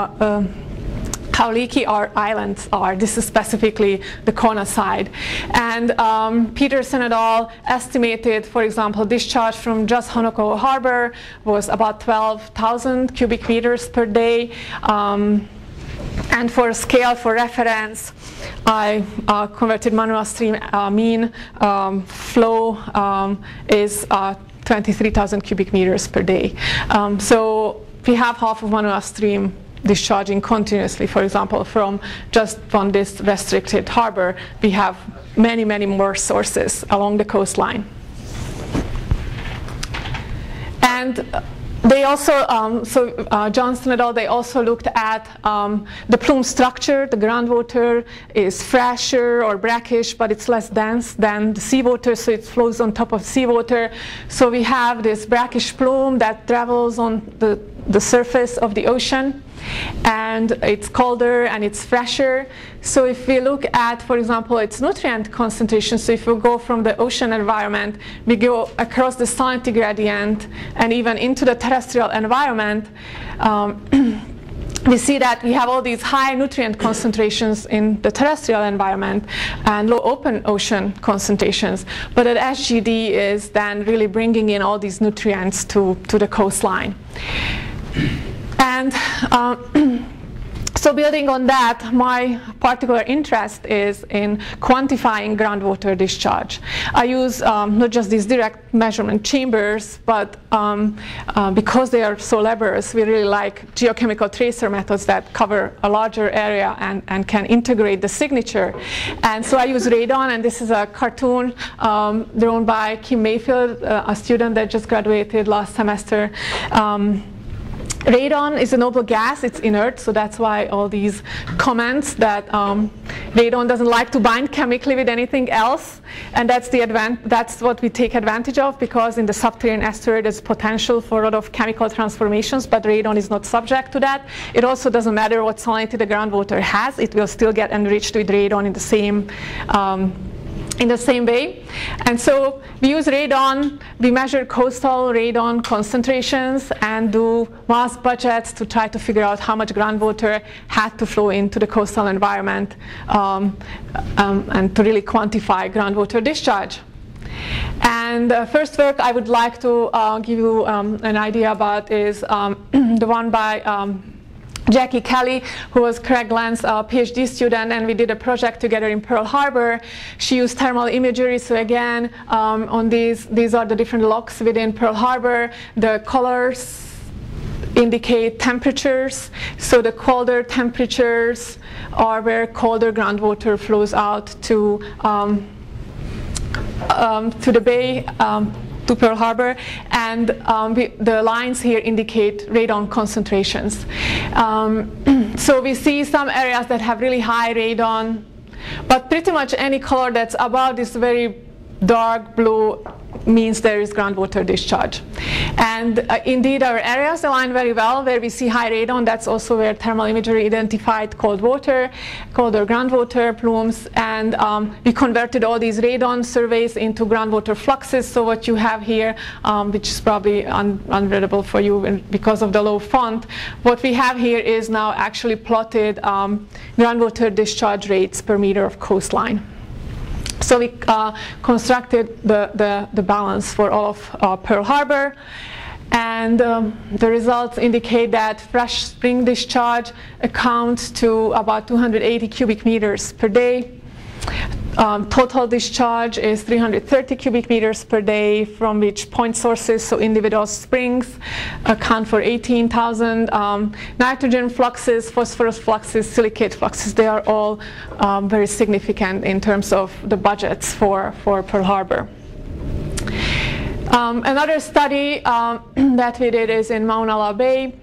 How leaky our islands are. This is specifically the Kona side. And Peterson et al. Estimated, for example, discharge from just Honoko Harbor was about 12,000 cubic meters per day. And for scale, for reference, I converted Manoa stream mean flow is 23,000 cubic meters per day. So we have half of Manoa stream discharging continuously, for example, from just from this restricted harbor. We have many, many more sources along the coastline. And they also, Johnston et al., they also looked at the plume structure. The groundwater is fresher or brackish, but it's less dense than the seawater, so it flows on top of seawater. So we have this brackish plume that travels on the surface of the ocean, and it's colder and it's fresher. So if we look at, for example, its nutrient concentration, so if we go from the ocean environment, we go across the salinity gradient and even into the terrestrial environment, we see that we have all these high nutrient concentrations in the terrestrial environment and low open ocean concentrations. But an SGD is then really bringing in all these nutrients to the coastline. And so building on that, my particular interest is in quantifying groundwater discharge. I use not just these direct measurement chambers, but because they are so laborious, we really like geochemical tracer methods that cover a larger area and can integrate the signature. And so I use radon, and this is a cartoon drawn by Kim Mayfield, a student that just graduated last semester. Radon is a noble gas, it's inert, so that's why all these comments that radon doesn't like to bind chemically with anything else, and that's the that's what we take advantage of, because in the subterranean estuary there's potential for a lot of chemical transformations, but radon is not subject to that. It also doesn't matter what salinity the groundwater has, it will still get enriched with radon in the same way. And so we use radon, we measure coastal radon concentrations and do mass budgets to try to figure out how much groundwater had to flow into the coastal environment and to really quantify groundwater discharge. And the first work I would like to give you an idea about is the one by Jackie Kelly, who was Craig Glenn's PhD student, and we did a project together in Pearl Harbor. She used thermal imagery, so again, on these are the different locks within Pearl Harbor. The colors indicate temperatures, so the colder temperatures are where colder groundwater flows out to the bay. To Pearl Harbor, and the lines here indicate radon concentrations. So we see some areas that have really high radon, but pretty much any color that's above this very dark blue means there is groundwater discharge. And indeed our areas align very well where we see high radon. That's also where thermal imagery identified cold water, colder groundwater plumes, and we converted all these radon surveys into groundwater fluxes. So what you have here, which is probably unreadable for you because of the low font, what we have here is now actually plotted groundwater discharge rates per meter of coastline. So we constructed the balance for all of Pearl Harbor, and the results indicate that fresh spring discharge accounts to about 280 cubic meters per day. Total discharge is 330 cubic meters per day, from which point sources, so individual springs, account for 18,000. Nitrogen fluxes, phosphorus fluxes, silicate fluxes, they are all very significant in terms of the budgets for Pearl Harbor. Another study that we did is in Maunalua Bay.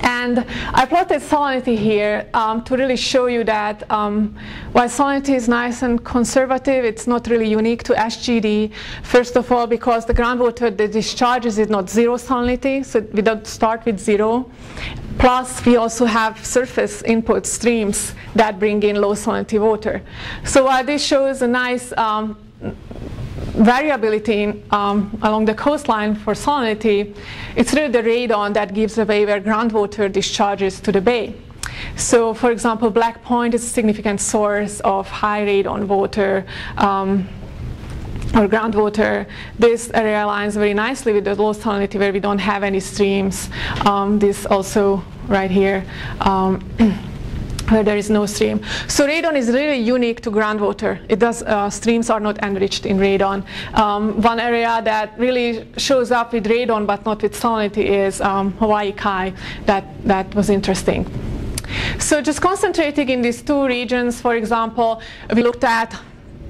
And I plotted salinity here to really show you that while salinity is nice and conservative, it's not really unique to SGD. First of all, because the groundwater that discharges is not zero salinity, so we don't start with zero. Plus, we also have surface input streams that bring in low salinity water. So while this shows a nice variability in, along the coastline for salinity, it's really the radon that gives away where groundwater discharges to the bay. So, for example, Black Point is a significant source of high radon water or groundwater. This area aligns very nicely with the low salinity where we don't have any streams. This also right here. Where there is no stream. So radon is really unique to groundwater. It does, streams are not enriched in radon. One area that really shows up with radon but not with salinity is Hawaii Kai. That was interesting. So just concentrating in these two regions, for example, we looked at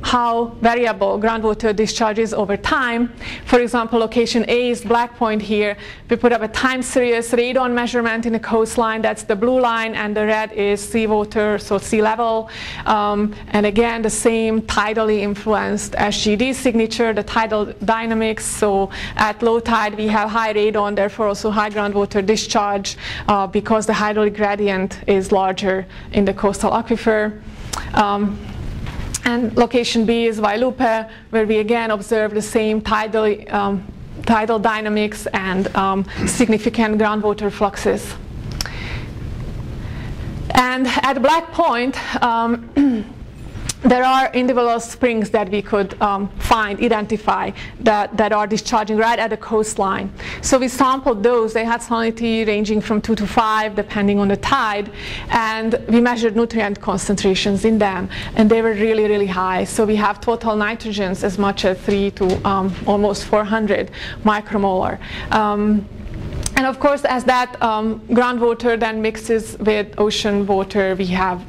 how variable groundwater discharge is over time. For example, location A is Black Point here. We put up a time series radon measurement in the coastline. That's the blue line, and the red is seawater, so sea level. And again, the same tidally influenced SGD signature, the tidal dynamics. So at low tide, we have high radon, therefore also high groundwater discharge because the hydraulic gradient is larger in the coastal aquifer. And location B is Vailupe, where we again observe the same tidal dynamics and significant groundwater fluxes. And at Black Point, there are individual springs that we could identify, that are discharging right at the coastline. So we sampled those. They had salinity ranging from 2 to 5, depending on the tide. And we measured nutrient concentrations in them. And they were really, really high. So we have total nitrogens as much as 3 to almost 400 micromolar. And of course, as that groundwater then mixes with ocean water, we have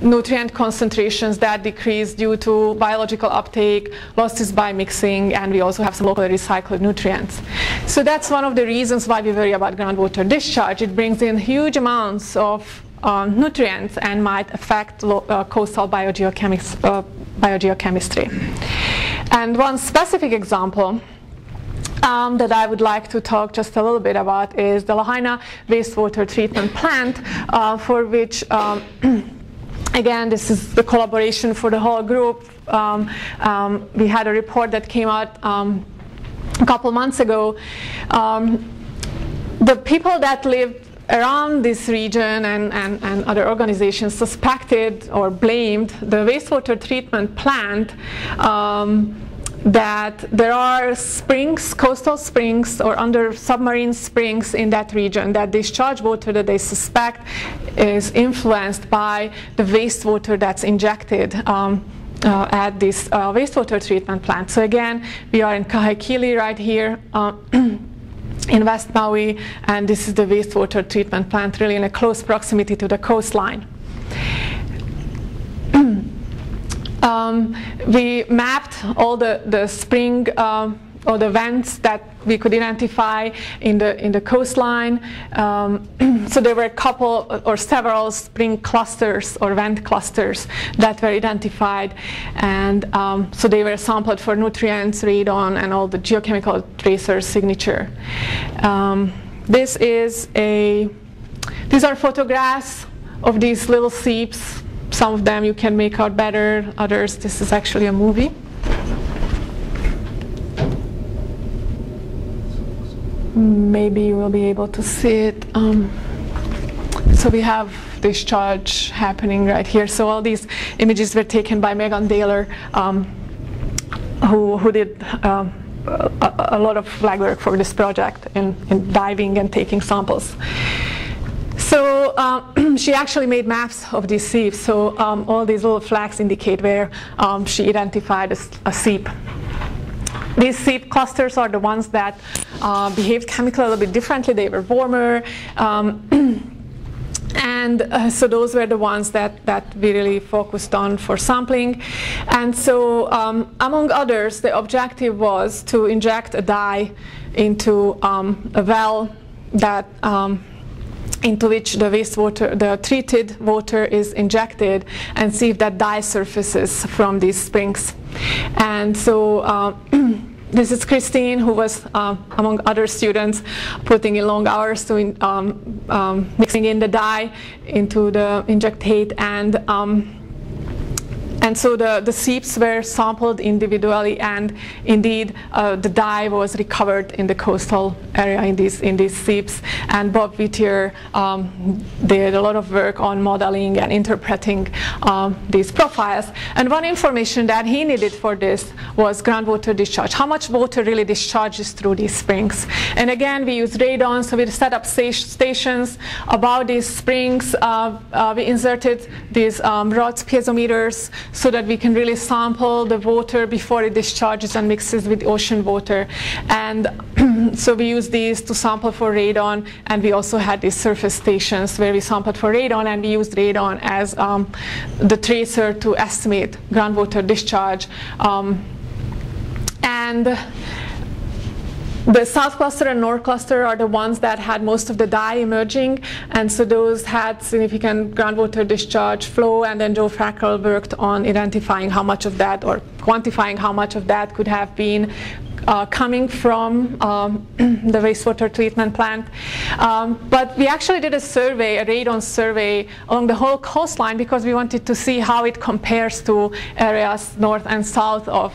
nutrient concentrations that decrease due to biological uptake, losses by mixing, and we also have some locally recycled nutrients. So that's one of the reasons why we worry about groundwater discharge. It brings in huge amounts of nutrients and might affect coastal biogeochemistry. And one specific example that I would like to talk just a little bit about is the Lahaina Wastewater Treatment Plant, for which, again, this is the collaboration for the whole group. We had a report that came out a couple months ago. The people that lived around this region and other organizations suspected or blamed the wastewater treatment plant that there are springs, coastal springs, or under submarine springs in that region that discharge water that they suspect is influenced by the wastewater that's injected at this wastewater treatment plant. So again, we are in Kahekili right here in West Maui, and this is the wastewater treatment plant really in a close proximity to the coastline. We mapped all the spring or the vents that we could identify in the coastline. So there were a couple or several spring clusters or vent clusters that were identified, and so they were sampled for nutrients, radon, and all the geochemical tracer signature. These are photographs of these little seeps. Some of them you can make out better, others, this is actually a movie. Maybe you will be able to see it. So we have discharge happening right here. So all these images were taken by Megan Daler, who did a lot of legwork for this project in diving and taking samples. So she actually made maps of these seeps. So all these little flags indicate where she identified a seep. These seep clusters are the ones that behaved chemically a little bit differently. They were warmer. So those were the ones that we really focused on for sampling. And so among others, the objective was to inject a dye into a well that into which the treated water is injected, and see if that dye surfaces from these springs. And so this is Christine, who was, among other students, putting in long hours to mixing in the dye into the injectate, And so the seeps were sampled individually, and indeed the dye was recovered in the coastal area in these seeps. And Bob Vitier did a lot of work on modeling and interpreting these profiles. And one information that he needed for this was groundwater discharge. How much water really discharges through these springs? And again, we used radon, so we set up stations about these springs. We inserted these rods, piezometers, so that we can really sample the water before it discharges and mixes with ocean water. And so we use these to sample for radon, and we also had these surface stations where we sampled for radon, and we used radon as the tracer to estimate groundwater discharge. And the South Cluster and North Cluster are the ones that had most of the dye emerging, and so those had significant groundwater discharge flow, and then Joe Frackell worked on identifying how much of that, or quantifying how much of that could have been coming from the wastewater treatment plant. But we actually did a survey, a radon survey, along the whole coastline, because we wanted to see how it compares to areas north and south of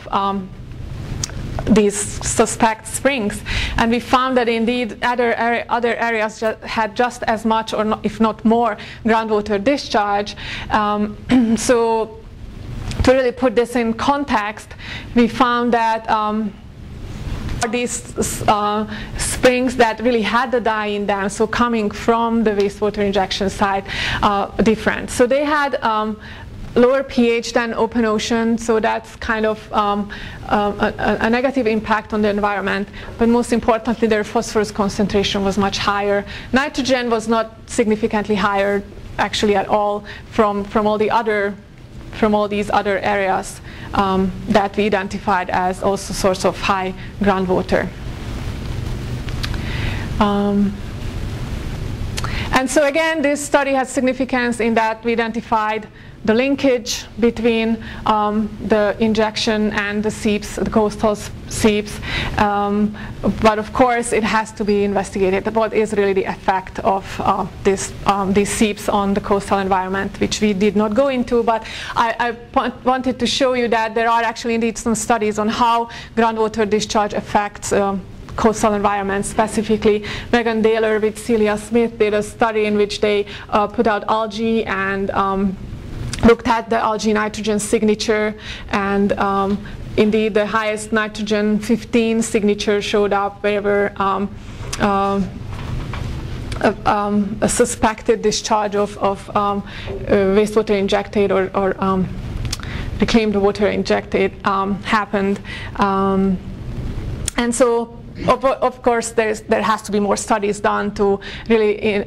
these suspect springs. And we found that indeed other areas had just as much, or not, if not more, groundwater discharge. So to really put this in context, we found that these springs that really had the dye in them, so coming from the wastewater injection site, different. So they had lower pH than open ocean, so that's kind of a negative impact on the environment. But most importantly, their phosphorus concentration was much higher. Nitrogen was not significantly higher, actually, at all from all these other areas that we identified as also source of high groundwater. And so again, this study has significance in that we identified the linkage between the injection and the seeps, the coastal seeps. But of course, it has to be investigated. What is really the effect of these seeps on the coastal environment, which we did not go into. But I wanted to show you that there are actually indeed some studies on how groundwater discharge affects coastal environment. Specifically, Megan Daler with Celia Smith did a study in which they put out algae and looked at the algae nitrogen signature, and indeed the highest nitrogen 15 signature showed up wherever a suspected discharge of wastewater injected or reclaimed water injected happened. And so of course there has to be more studies done to really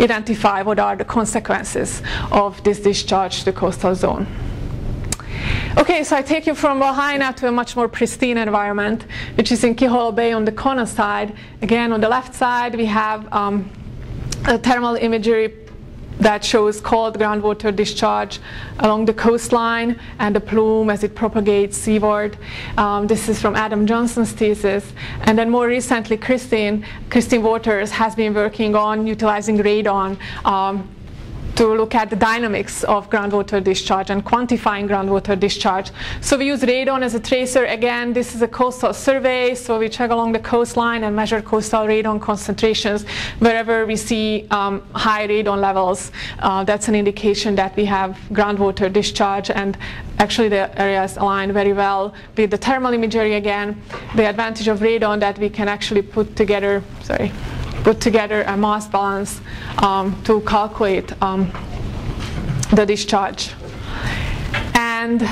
identify what are the consequences of this discharge to the coastal zone. Okay, so I take you from Lahaina to a much more pristine environment, which is in Kiholo Bay on the Kona side. Again, on the left side, we have a thermal imagery that shows cold groundwater discharge along the coastline and the plume as it propagates seaward. This is from Adam Johnson's thesis. And then more recently, Christine Waters has been working on utilizing radon to look at the dynamics of groundwater discharge and quantifying groundwater discharge. So we use radon as a tracer. Again, this is a coastal survey, so we check along the coastline and measure coastal radon concentrations. Wherever we see high radon levels, that's an indication that we have groundwater discharge, and actually the areas align very well with the thermal imagery again. The advantage of radon that we can actually put together a mass balance to calculate the discharge. And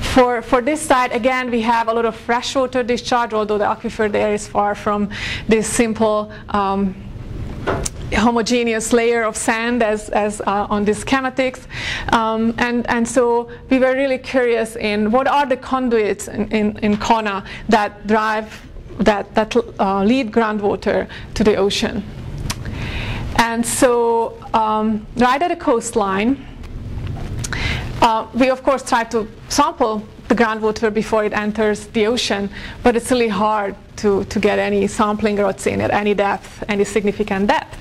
for this side, again, we have a lot of freshwater discharge, although the aquifer there is far from this simple homogeneous layer of sand as on these schematics. And so we were really curious in what are the conduits in Kona that that lead groundwater to the ocean. And so right at the coastline, we of course try to sample the groundwater before it enters the ocean, but it's really hard to get any sampling rods in at any significant depth.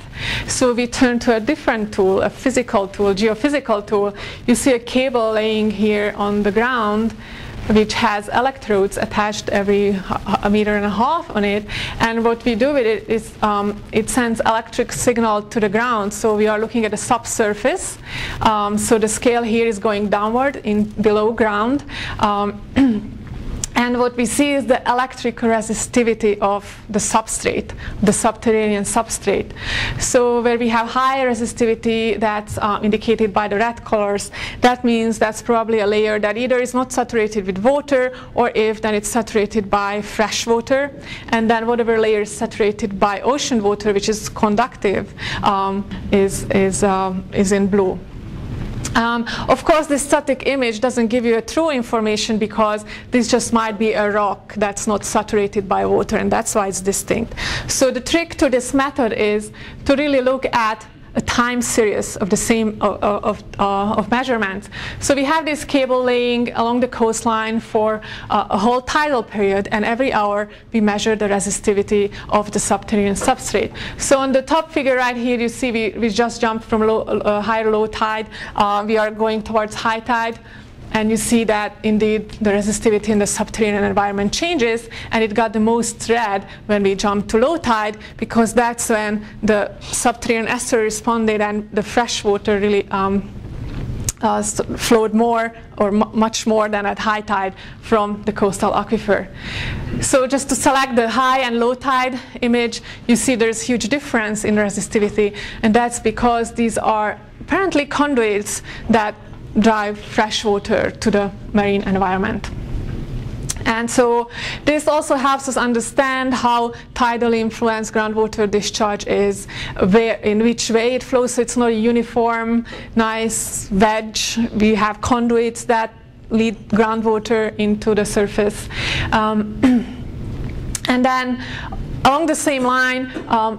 So we turn to a different tool, a physical tool, geophysical tool. You see a cable laying here on the ground, which has electrodes attached every a meter and a half on it. And what we do with it is it sends electric signal to the ground. So we are looking at a subsurface. So the scale here is going downward in below ground. And what we see is the electric resistivity of the substrate, the subterranean substrate. So where we have high resistivity, that's indicated by the red colors, that means that's probably a layer that either is not saturated with water, or if then it's saturated by fresh water. And then whatever layer is saturated by ocean water, which is conductive, is in blue. Of course, this static image doesn't give you a true information, because this just might be a rock that's not saturated by water, and that's why it's distinct. So the trick to this method is to really look at a time series of the same of measurements. So we have this cable laying along the coastline for a whole tidal period, and every hour we measure the resistivity of the subterranean substrate. So on the top figure right here, you see we just jumped from high to low tide. We are going towards high tide. And you see that, indeed, the resistivity in the subterranean environment changes, and it got the most red when we jumped to low tide, because that's when the subterranean estuary responded and the fresh water really flowed more, or much more than at high tide from the coastal aquifer. So just to select the high and low tide image, you see there's huge difference in resistivity, and that's because these are apparently conduits that drive fresh water to the marine environment. And so this also helps us understand how tidally influenced groundwater discharge is, where, in which way it flows. So it's not a uniform, nice wedge. We have conduits that lead groundwater into the surface. And then along the same line,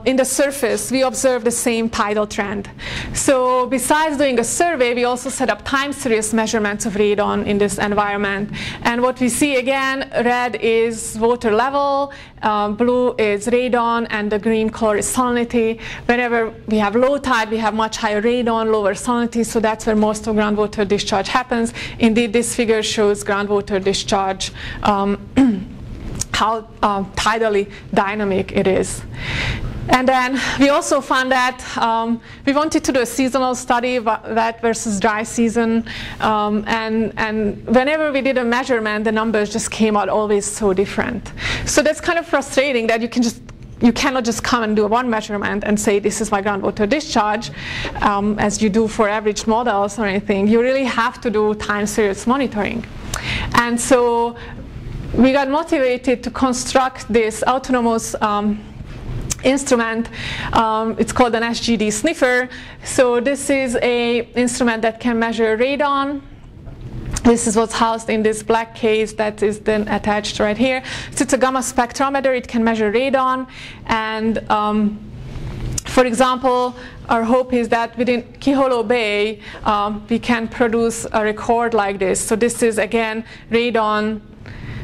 in the surface, we observe the same tidal trend. So besides doing a survey, we also set up time series measurements of radon in this environment. And what we see again, red is water level, blue is radon, and the green color is salinity. Whenever we have low tide, we have much higher radon, lower salinity, so that's where most of groundwater discharge happens. Indeed, this figure shows groundwater discharge, how tidally dynamic it is. And then we also found that we wanted to do a seasonal study, wet versus dry season. And whenever we did a measurement, the numbers just came out always so different. So that's kind of frustrating that you cannot just come and do one measurement and say this is my groundwater discharge, as you do for average models or anything. You really have to do time series monitoring. And so we got motivated to construct this autonomous instrument. It's called an SGD sniffer. So this is an instrument that can measure radon. This is what's housed in this black case that is then attached right here. So it's a gamma spectrometer. It can measure radon. And for example, our hope is that within Kiholo Bay, we can produce a record like this. So this is, again, radon.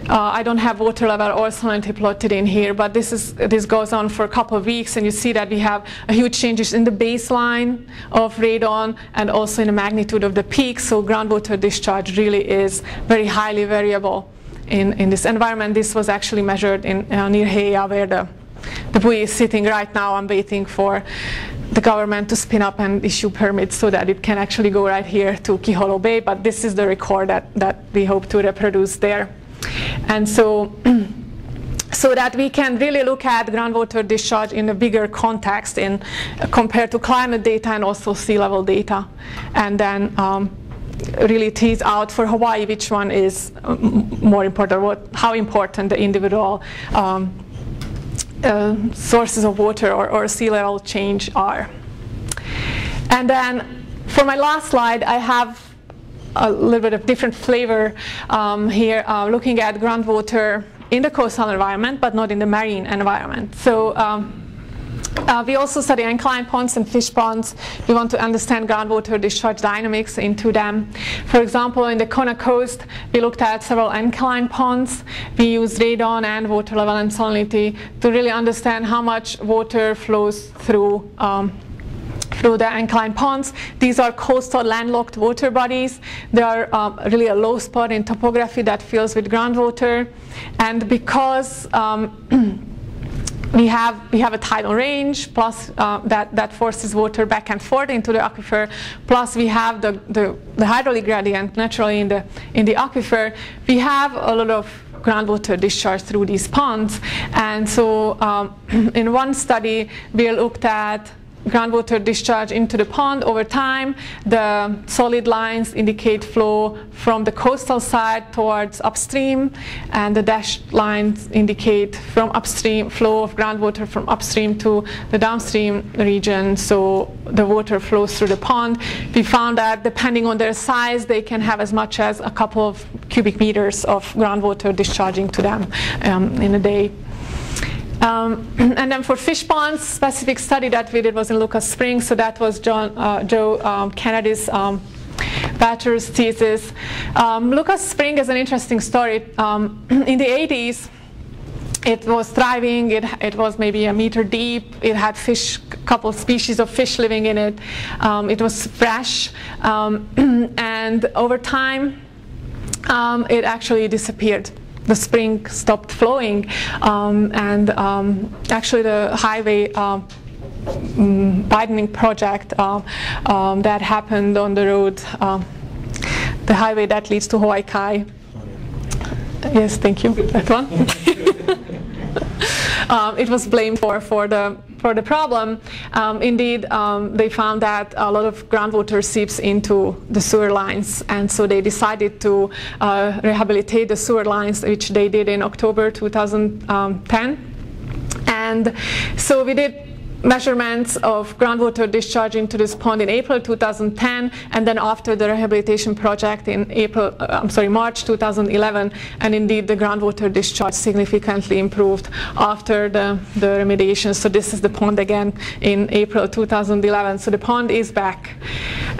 I don't have water level or salinity plotted in here, but this goes on for a couple of weeks, and you see that we have a huge changes in the baseline of radon and also in the magnitude of the peak. So groundwater discharge really is very highly variable in this environment. This was actually measured in near Heia, where the buoy is sitting right now. I'm waiting for the government to spin up and issue permits so that it can actually go right here to Kiholo Bay, but this is the record that we hope to reproduce there. And so that we can really look at groundwater discharge in a bigger context compared to climate data and also sea level data. And then really tease out for Hawaii which one is more important, how important the individual sources of water or sea level change are. And then for my last slide, I have a little bit of different flavor here, looking at groundwater in the coastal environment, but not in the marine environment. So We also study inclined ponds and fish ponds. We want to understand groundwater discharge dynamics into them. For example, in the Kona coast, we looked at several inclined ponds. We used radon and water level and salinity to really understand how much water flows through the inclined ponds. These are coastal landlocked water bodies. They are really a low spot in topography that fills with groundwater. And because we have a tidal range, plus that forces water back and forth into the aquifer, plus we have the hydraulic gradient naturally in the aquifer, we have a lot of groundwater discharge through these ponds. And so in one study we looked at groundwater discharge into the pond over time. The solid lines indicate flow from the coastal side towards upstream, and the dashed lines indicate from upstream, flow of groundwater from upstream to the downstream region, so the water flows through the pond. We found that depending on their size, they can have as much as a couple of cubic meters of groundwater discharging to them in a day. And then for fish ponds, specific study that we did was in Lucas Spring, so that was Joe Kennedy's bachelor's thesis. Lucas Spring is an interesting story. In the 80s, it was thriving. It was maybe a meter deep. It had fish, couple species of fish living in it. It was fresh, and over time, it actually disappeared. The spring stopped flowing, and actually the highway widening project that happened on the road, the highway that leads to Hawaii Kai. Yes, thank you. That one. It was blamed for the problem. Indeed, they found that a lot of groundwater seeps into the sewer lines, and so they decided to rehabilitate the sewer lines, which they did in October 2010. And so we did measurements of groundwater discharge into this pond in April 2010, and then after the rehabilitation project in March 2011, and indeed the groundwater discharge significantly improved after the remediation. So this is the pond again in April 2011. So the pond is back.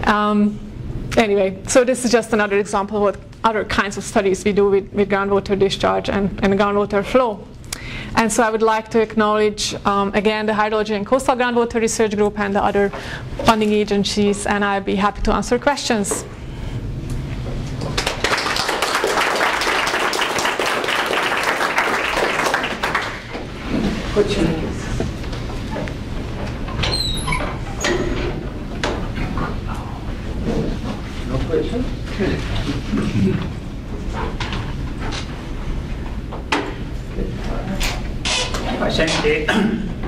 Anyway, so this is just another example of what other kinds of studies we do with groundwater discharge and groundwater flow. And so I would like to acknowledge again the Hydrology and Coastal Groundwater Research Group and the other funding agencies, and I'd be happy to answer questions. No question? I think the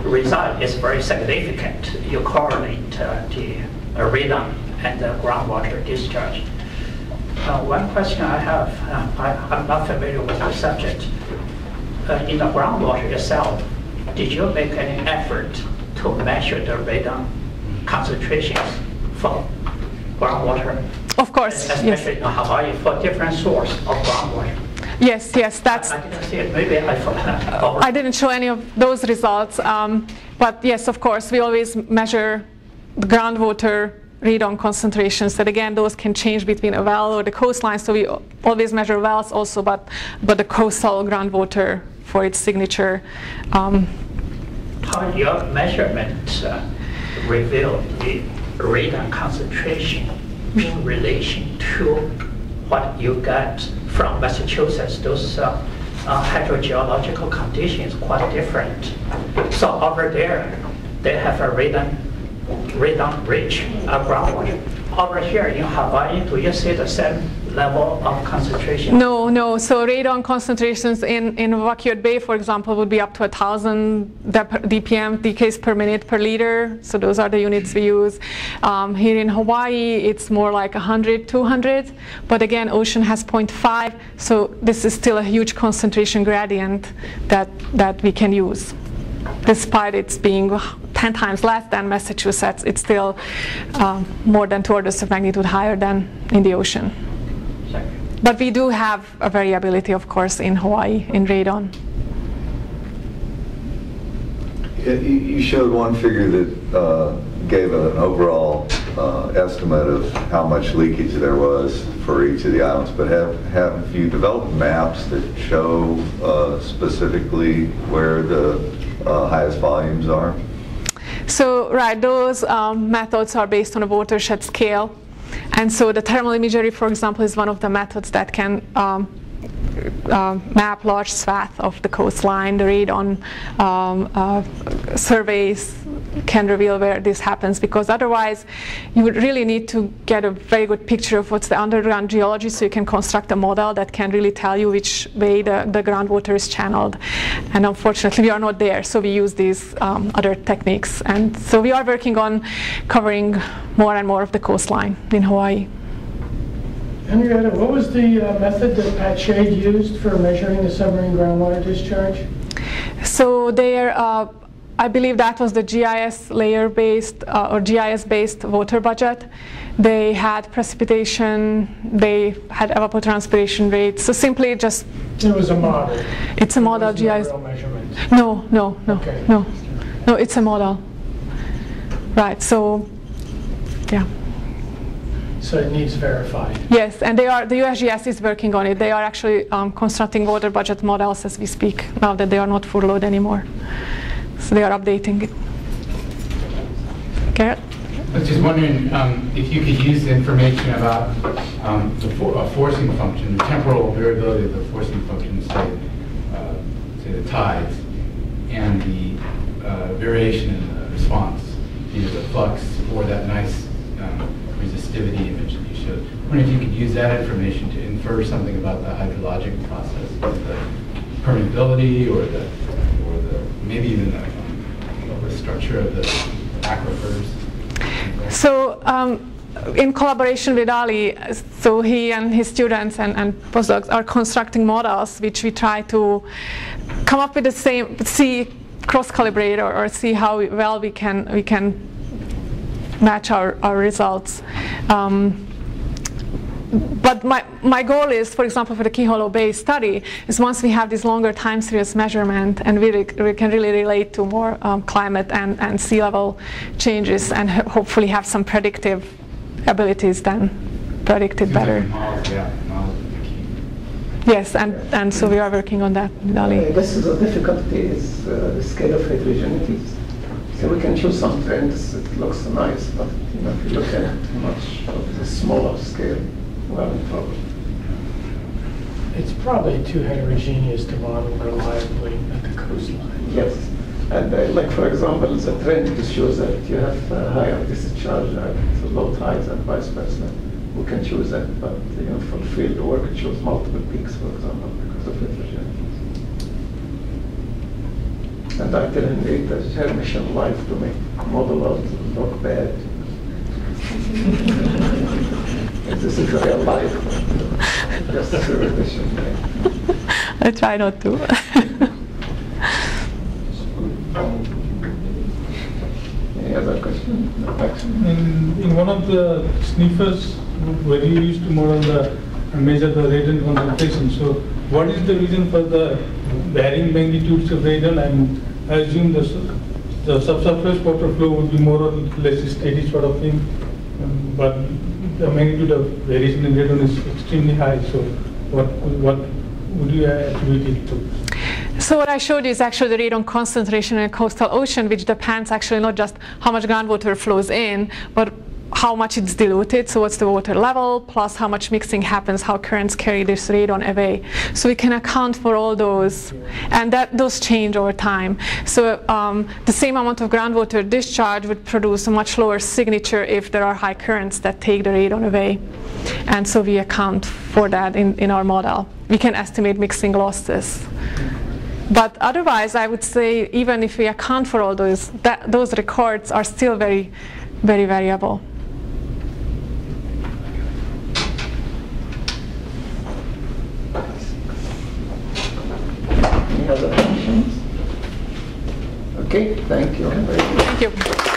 result is very significant. You correlate the radon and the groundwater discharge. One question I have, I'm not familiar with the subject. In the groundwater itself, did you make any effort to measure the radon concentrations from groundwater? Of course, especially in Hawaii, for different source of groundwater. Yes, yes, that's. I didn't see it. Maybe I forgot. I didn't show any of those results, but yes, of course, we always measure the groundwater radon concentrations. That again, those can change between a well or the coastline. So we always measure wells also, but the coastal groundwater for its signature. How your measurements reveal the radon concentration in relation to what you got from Massachusetts? Those hydrogeological conditions quite different. So over there, they have a radon-rich groundwater. Over here in Hawaii, do you see the same level of concentration? No, no. So radon concentrations in Waikele Bay, for example, would be up to 1,000 dpm, decays per minute per liter. So those are the units we use. Here in Hawaii, it's more like 100, 200. But again, ocean has 0.5. So this is still a huge concentration gradient that we can use. Despite it's being 10 times less than Massachusetts, it's still more than 2 orders of magnitude higher than in the ocean. But we do have a variability, of course, in Hawaii, in radon. You showed one figure that gave an overall estimate of how much leakage there was for each of the islands, but have you developed maps that show specifically where the highest volumes are? So, right, those methods are based on a watershed scale. And so the thermal imagery, for example, is one of the methods that can map large swath of the coastline. The radon surveys can reveal where this happens, because otherwise you would really need to get a very good picture of what's the underground geology so you can construct a model that can really tell you which way the groundwater is channeled. And unfortunately we are not there, so we use these other techniques. And so we are working on covering more and more of the coastline in Hawaii. Henrietta, what was the method that Pat Shade used for measuring the submarine groundwater discharge? So there, I believe that was the GIS layer-based or GIS-based water budget. They had precipitation, they had evapotranspiration rates, so simply just... It was a model. It's a model, GIS. There was no real measurement. No, no, no, okay. No. No, it's a model. Right, so, yeah. So it needs verified. Yes, and they are, the USGS is working on it. They are actually constructing water budget models as we speak, now that they are not furloughed anymore. So they are updating it. Garrett? I was just wondering if you could use the information about the forcing function, the temporal variability of the forcing function, say the tides, and the variation in the response, either the flux or that nice resistivity image that you showed. I wonder if you could use that information to infer something about the hydrologic process, the permeability or the maybe even the structure of the aquifers. So in collaboration with Ali, so he and his students and postdocs are constructing models which we try to come up with the same, see, cross-calibrate or see how well we can match our results. But my goal is, for example, for the Kiholo Bay study, is once we have this longer time series measurement and we can really relate to more climate and sea level changes and hopefully have some predictive abilities then, predicted better. Yes, and so we are working on that. Dali. This is a difficulty, is the scale of heterogeneities. So we can choose some trends, it looks nice, but you know, if you look at too much of the smaller scale, we're in trouble. It's probably too heterogeneous to model reliably at the coastline. Yes, and like for example, the trend shows that you have higher discharge at low tides and vice versa. We can choose that, but you know, for field work, it shows multiple peaks, for example, because of heterogeneity. And I tell him that her mission life to make model out look bad. This is real life. Just a mission. I try not to. Any other question? In one of the sniffers, where you used to model and measure the radon concentration, so what is the reason for the varying magnitudes of radon? I assume the subsurface water flow would be more or less steady sort of thing, but the magnitude of variation in radon is extremely high, so what would you attribute it to? So what I showed you is actually the radon concentration in a coastal ocean, which depends actually not just how much groundwater flows in, but how much it's diluted, so what's the water level, plus how much mixing happens, how currents carry this radon away. So we can account for all those, and that those change over time. So the same amount of groundwater discharge would produce a much lower signature if there are high currents that take the radon away. And so we account for that in our model. We can estimate mixing losses. But otherwise, I would say, even if we account for all those, those records are still very, very variable. Other questions? Okay, thank you. Thank you.